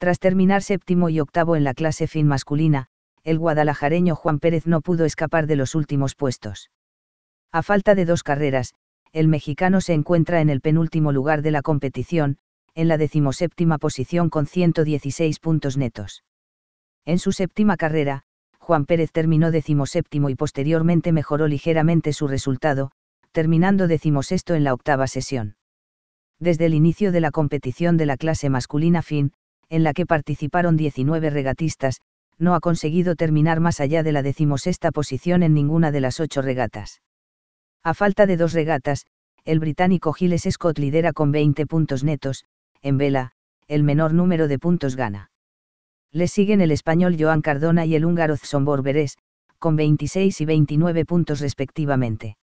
Tras terminar séptimo y octavo en la clase fin masculina, el guadalajareño Juan Pérez no pudo escapar de los últimos puestos. A falta de 2 carreras, el mexicano se encuentra en el penúltimo lugar de la competición, en la 17ª posición con 116 puntos netos. En su 7ª carrera, Juan Pérez terminó 17º y posteriormente mejoró ligeramente su resultado, terminando 16º en la 8ª sesión. Desde el inicio de la competición de la clase masculina Finn, en la que participaron 19 regatistas, no ha conseguido terminar más allá de la 16ª posición en ninguna de las 8 regatas. A falta de 2 regatas, el británico Giles Scott lidera con 20 puntos netos, en vela, el menor número de puntos gana. Le siguen el español Joan Cardona y el húngaro Zsombor Berecz, con 26 y 29 puntos respectivamente.